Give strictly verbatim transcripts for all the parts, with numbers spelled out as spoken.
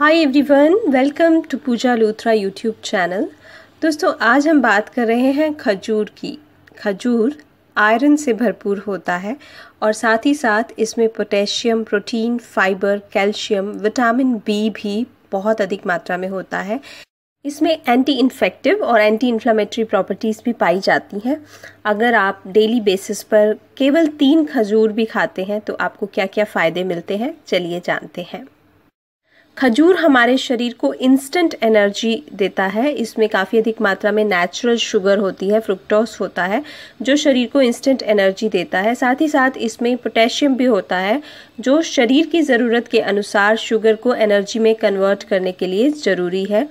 Hi everyone, welcome to Pooja Luthra YouTube channel. दोस्तों, आज हम बात कर रहे हैं खजूर की। खजूर आयरन से भरपूर होता है और साथ ही साथ इसमें potassium, protein, fibre, calcium, vitamin B भी बहुत अधिक मात्रा में होता है। इसमें एंटी इन्फेक्टिव और एंटी इन्फ्लामेटरी प्रॉपर्टीज़ भी पाई जाती हैं। अगर आप डेली बेसिस पर केवल तीन खजूर भी खाते हैं तो आपको क्या क्या फ़ायदे मिलते हैं, चलिए जानते हैं। खजूर हमारे शरीर को इंस्टेंट एनर्जी देता है। इसमें काफ़ी अधिक मात्रा में नेचुरल शुगर होती है, फ्रुक्टोस होता है, जो शरीर को इंस्टेंट एनर्जी देता है। साथ ही साथ इसमें पोटेशियम भी होता है, जो शरीर की ज़रूरत के अनुसार शुगर को एनर्जी में कन्वर्ट करने के लिए ज़रूरी है।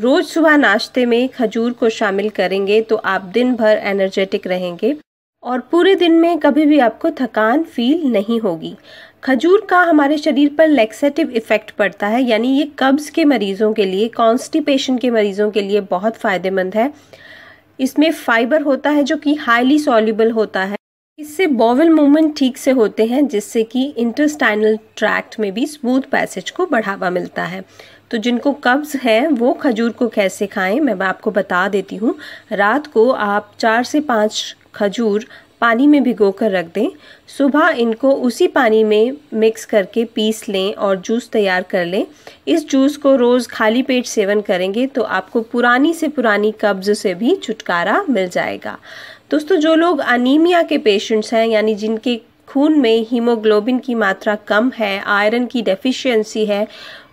रोज़ सुबह नाश्ते में खजूर को शामिल करेंगे तो आप दिन भर एनर्जेटिक रहेंगे और पूरे दिन में कभी भी आपको थकान फील नहीं होगी। खजूर का हमारे शरीर पर लैक्सेटिव इफ़ेक्ट पड़ता है, यानी ये कब्ज़ के मरीज़ों के लिए, कॉन्स्टिपेशन के मरीज़ों के लिए बहुत फ़ायदेमंद है। इसमें फाइबर होता है जो कि हाईली सॉल्यूबल होता है। इससे बॉवल मूवमेंट ठीक से होते हैं, जिससे कि इंटेस्टाइनल ट्रैक्ट में भी स्मूथ पैसेज को बढ़ावा मिलता है। तो जिनको कब्ज़ है वो खजूर को कैसे खाएं, मैं आपको बता देती हूँ। रात को आप चार से पाँच खजूर पानी में भिगो कर रख दें। सुबह इनको उसी पानी में मिक्स करके पीस लें और जूस तैयार कर लें। इस जूस को रोज़ खाली पेट सेवन करेंगे तो आपको पुरानी से पुरानी कब्ज़ से भी छुटकारा मिल जाएगा। दोस्तों, जो लोग अनीमिया के पेशेंट्स हैं, यानी जिनके खून में हीमोग्लोबिन की मात्रा कम है, आयरन की डेफिशिएंसी है,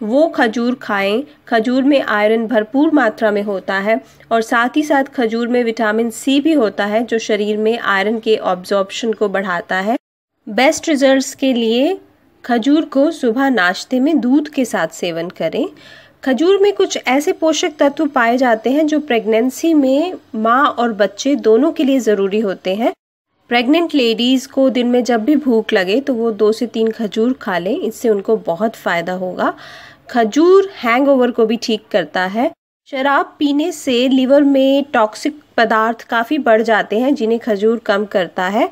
वो खजूर खाएं। खजूर में आयरन भरपूर मात्रा में होता है और साथ ही साथ खजूर में विटामिन सी भी होता है, जो शरीर में आयरन के ऑब्जॉर्प्शन को बढ़ाता है। बेस्ट रिजल्ट्स के लिए खजूर को सुबह नाश्ते में दूध के साथ सेवन करें। खजूर में कुछ ऐसे पोषक तत्व पाए जाते हैं जो प्रेगनेंसी में माँ और बच्चे दोनों के लिए ज़रूरी होते हैं। प्रेग्नेंट लेडीज़ को दिन में जब भी भूख लगे तो वो दो से तीन खजूर खा लें, इससे उनको बहुत फ़ायदा होगा। खजूर हैंगओवर को भी ठीक करता है। शराब पीने से लीवर में टॉक्सिक पदार्थ काफ़ी बढ़ जाते हैं, जिन्हें खजूर कम करता है।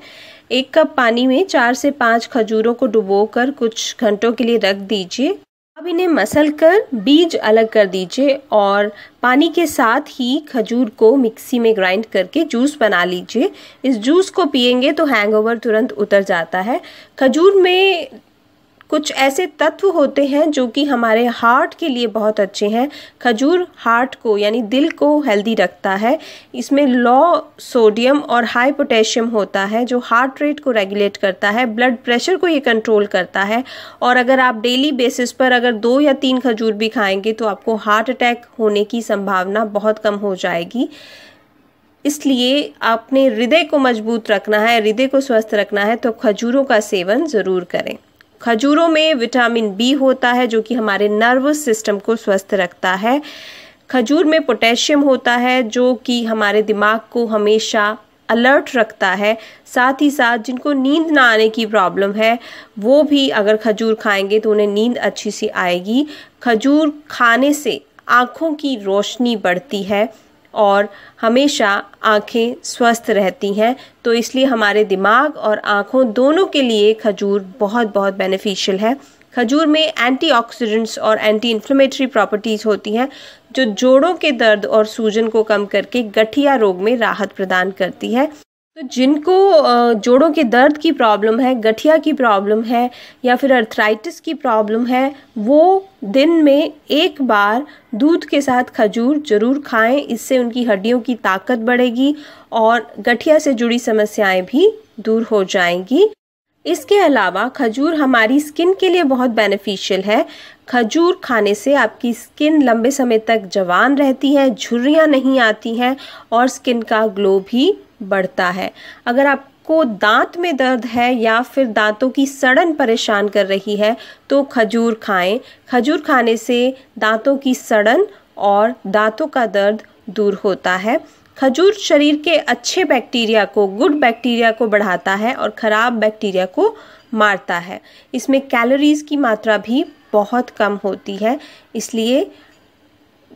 एक कप पानी में चार से पाँच खजूरों को डुबोकर कुछ घंटों के लिए रख दीजिए। अब इन्हें मसल कर बीज अलग कर दीजिए और पानी के साथ ही खजूर को मिक्सी में ग्राइंड करके जूस बना लीजिए। इस जूस को पिएंगे तो हैंगओवर तुरंत उतर जाता है। खजूर में कुछ ऐसे तत्व होते हैं जो कि हमारे हार्ट के लिए बहुत अच्छे हैं। खजूर हार्ट को, यानी दिल को, हेल्दी रखता है। इसमें लो सोडियम और हाई पोटेशियम होता है, जो हार्ट रेट को रेगुलेट करता है, ब्लड प्रेशर को ये कंट्रोल करता है। और अगर आप डेली बेसिस पर अगर दो या तीन खजूर भी खाएंगे तो आपको हार्ट अटैक होने की संभावना बहुत कम हो जाएगी। इसलिए आपने हृदय को मजबूत रखना है, हृदय को स्वस्थ रखना है तो खजूरों का सेवन ज़रूर करें। खजूरों में विटामिन बी होता है, जो कि हमारे नर्वस सिस्टम को स्वस्थ रखता है। खजूर में पोटेशियम होता है, जो कि हमारे दिमाग को हमेशा अलर्ट रखता है। साथ ही साथ जिनको नींद ना आने की प्रॉब्लम है, वो भी अगर खजूर खाएंगे तो उन्हें नींद अच्छी सी आएगी। खजूर खाने से आँखों की रोशनी बढ़ती है और हमेशा आँखें स्वस्थ रहती हैं, तो इसलिए हमारे दिमाग और आँखों दोनों के लिए खजूर बहुत बहुत बेनिफिशियल है। खजूर में एंटीऑक्सीडेंट्स और एंटी इन्फ्लेमेटरी प्रॉपर्टीज़ होती हैं, जो जोड़ों के दर्द और सूजन को कम करके गठिया रोग में राहत प्रदान करती है। तो जिनको जोड़ों के दर्द की प्रॉब्लम है, गठिया की प्रॉब्लम है या फिर अर्थराइटिस की प्रॉब्लम है, वो दिन में एक बार दूध के साथ खजूर ज़रूर खाएं। इससे उनकी हड्डियों की ताकत बढ़ेगी और गठिया से जुड़ी समस्याएं भी दूर हो जाएंगी। इसके अलावा खजूर हमारी स्किन के लिए बहुत बेनिफिशियल है। खजूर खाने से आपकी स्किन लंबे समय तक जवान रहती है, झुर्रियाँ नहीं आती हैं और स्किन का ग्लो भी बढ़ता है। अगर आपको दांत में दर्द है या फिर दांतों की सड़न परेशान कर रही है तो खजूर खाएं। खजूर खाने से दांतों की सड़न और दांतों का दर्द दूर होता है। खजूर शरीर के अच्छे बैक्टीरिया को, गुड बैक्टीरिया को बढ़ाता है और ख़राब बैक्टीरिया को मारता है। इसमें कैलोरीज़ की मात्रा भी बहुत कम होती है, इसलिए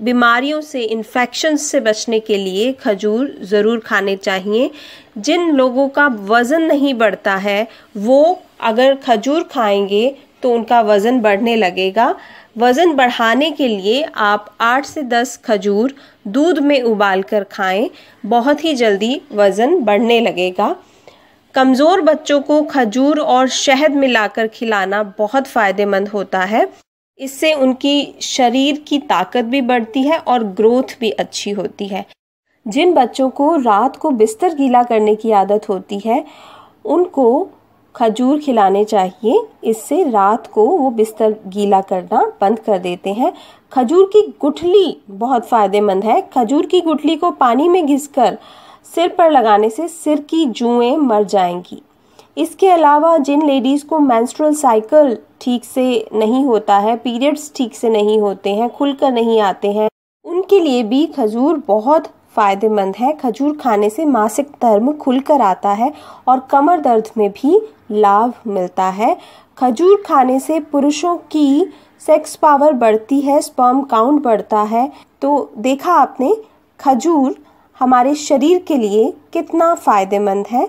बीमारियों से, इन्फेक्शंस से बचने के लिए खजूर ज़रूर खाने चाहिए। जिन लोगों का वज़न नहीं बढ़ता है वो अगर खजूर खाएंगे तो उनका वज़न बढ़ने लगेगा। वज़न बढ़ाने के लिए आप आठ से दस खजूर दूध में उबाल कर खाएँ, बहुत ही जल्दी वज़न बढ़ने लगेगा। कमज़ोर बच्चों को खजूर और शहद मिलाकर खिलाना बहुत फ़ायदेमंद होता है, इससे उनकी शरीर की ताकत भी बढ़ती है और ग्रोथ भी अच्छी होती है। जिन बच्चों को रात को बिस्तर गीला करने की आदत होती है उनको खजूर खिलाने चाहिए, इससे रात को वो बिस्तर गीला करना बंद कर देते हैं। खजूर की गुठली बहुत फ़ायदेमंद है। खजूर की गुठली को पानी में घिसकर सिर पर लगाने से सिर की जुएं मर जाएंगी। इसके अलावा जिन लेडीज़ को मेंस्ट्रुअल साइकिल ठीक से नहीं होता है, पीरियड्स ठीक से नहीं होते हैं, खुलकर नहीं आते हैं, उनके लिए भी खजूर बहुत फ़ायदेमंद है। खजूर खाने से मासिक धर्म खुलकर आता है और कमर दर्द में भी लाभ मिलता है। खजूर खाने से पुरुषों की सेक्स पावर बढ़ती है, स्पर्म काउंट बढ़ता है। तो देखा आपने खजूर हमारे शरीर के लिए कितना फ़ायदेमंद है।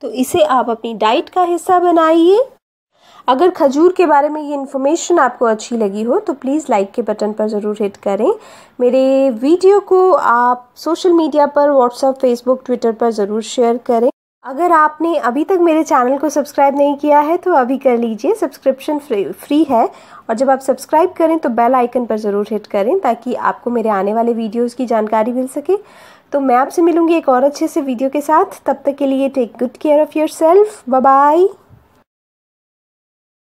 तो इसे आप अपनी डाइट का हिस्सा बनाइए। अगर खजूर के बारे में ये इन्फॉर्मेशन आपको अच्छी लगी हो तो प्लीज़ लाइक के बटन पर ज़रूर हिट करें। मेरे वीडियो को आप सोशल मीडिया पर व्हाट्सएप, फेसबुक, ट्विटर पर ज़रूर शेयर करें। अगर आपने अभी तक मेरे चैनल को सब्सक्राइब नहीं किया है तो अभी कर लीजिए, सब्सक्रिप्शन फ्री फ्री है। और जब आप सब्सक्राइब करें तो बेल आइकन पर ज़रूर हिट करें ताकि आपको मेरे आने वाले वीडियोस की जानकारी मिल सके। तो मैं आपसे मिलूंगी एक और अच्छे से वीडियो के साथ। तब तक के लिए take good care of yourself. Bye bye.